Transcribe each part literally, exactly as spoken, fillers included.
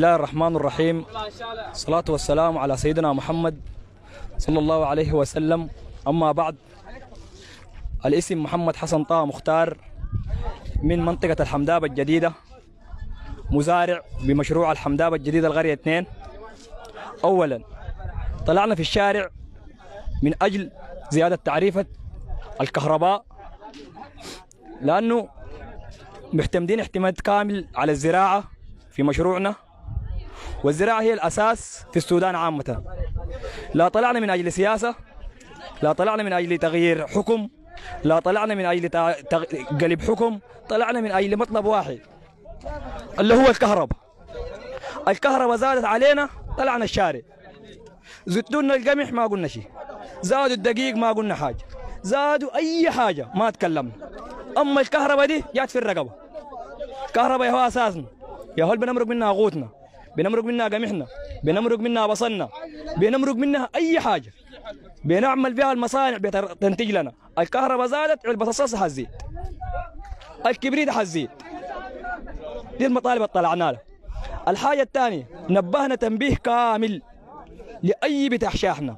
بسم الله الرحمن الرحيم، الصلاة والسلام على سيدنا محمد صلى الله عليه وسلم. أما بعد، الاسم محمد حسن طه مختار من منطقة الحمدابة الجديدة، مزارع بمشروع الحمدابة الجديدة القرية اثنين. أولا، طلعنا في الشارع من أجل زيادة تعريفة الكهرباء، لأنه معتمدين اعتماد كامل على الزراعة في مشروعنا، والزراعة هي الأساس في السودان عامة. لا طلعنا من أجل سياسة، لا طلعنا من أجل تغيير حكم، لا طلعنا من أجل تغ... قلب حكم، طلعنا من أجل مطلب واحد اللي هو الكهرباء. الكهرباء زادت علينا، طلعنا الشارع، زدتوا لنا القمح ما قلنا شيء، زادوا الدقيق ما قلنا حاجة، زادوا أي حاجة ما تكلمنا. أما الكهرباء دي جات في الرقبة. كهرباء هو أساسنا، يا هول بنمرق منها غوتنا، بنمرق منها قمحنا، بنمرق منها بصلنا، بنمرق منها أي حاجة، بنعمل بها المصانع بتنتج لنا. الكهرباء زادت، علبة الصلصة حتزيد، الكبريت حتزيد. دي المطالب اللي طلعنا لها. الحاجة الثانية، نبهنا تنبيه كامل لأي بتاع شاحنة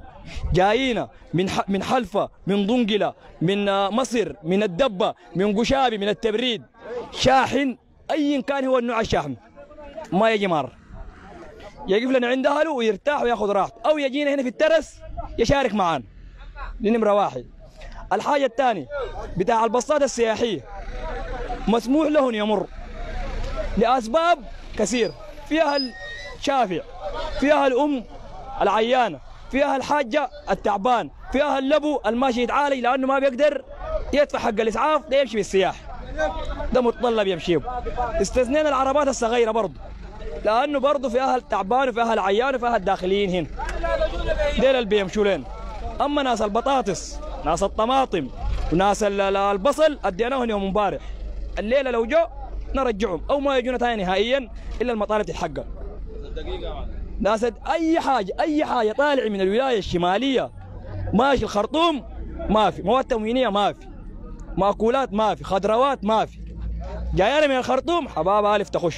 جايينا من من حلفة، من دنقلة، من مصر، من الدبة، من قشابي، من التبريد، شاحن أي كان هو النوع الشاحن ما يجي مار، يقف لنا عند أهله ويرتاح وياخذ راحته، أو يجينا هنا في الترس يشارك معانا. دي نمرة واحد. الحاجة الثانية، بتاع الباصات السياحية مسموح لهم يمر لأسباب كثير، فيها الشافع، فيها الأم العيانة، فيها الحاجة التعبان، فيها اللبو الماشي يتعالج لأنه ما بيقدر يدفع حق الإسعاف، ده يمشي بالسياح، ده متطلب يمشيه. استثنينا العربات الصغيرة برضه، لأنه برضه فيها التعبان وفيها العيان وفيها الداخليين هنا، ديل اللي بيمشوا لنا. أما ناس البطاطس، ناس الطماطم، وناس البصل أديناهم يوم امبارح، الليلة لو جو نرجعهم أو ما يجونا ثاني نهائيا إلا المطالب تتحقق. ناس اي حاجه اي حاجه طالع من الولايه الشماليه ماشي الخرطوم ما في، مواد تموينيه ما في، ماكولات ما في، خضروات ما في. جاينا من الخرطوم حباب الف تخش،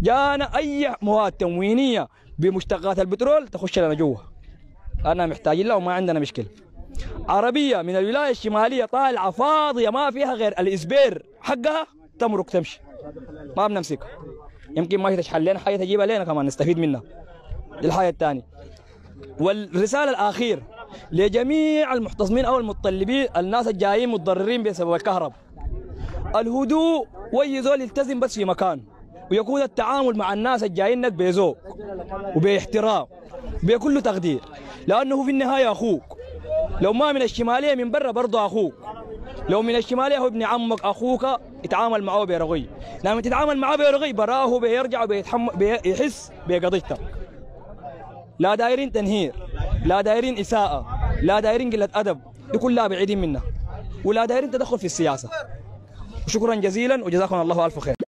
جانا اي مواد تموينيه بمشتقات البترول تخش لنا جوا، انا محتاجين لها وما عندنا مشكله. عربيه من الولايه الشماليه طالعه فاضيه ما فيها غير الاسبير حقها، تمرق تمشي ما بنمسكها، يمكن ما تشحن لنا حاجه تجيبها لنا كمان نستفيد منها. الحاجة الثانية والرسالة الأخير لجميع المحتصمين أو المتطلبين، الناس الجايين متضررين بسبب الكهرباء، الهدوء ويزول يلتزم بس في مكان، ويكون التعامل مع الناس الجايينك بذوق وباحترام بكل تقدير، لأنه في النهاية أخوك، لو ما من الشمالية من برا برضه أخوك، لو من الشمالية هو ابن عمك أخوك، اتعامل معه برغي. لما تتعامل معه برغي براه بيرجع وبيحس بقضيتك. لا دايرين تنهير، لا دايرين إساءة، لا دايرين قلة أدب، دي كلها بعيدين منها، ولا دايرين تدخل في السياسة. شكرا جزيلا وجزاكم الله ألف خير.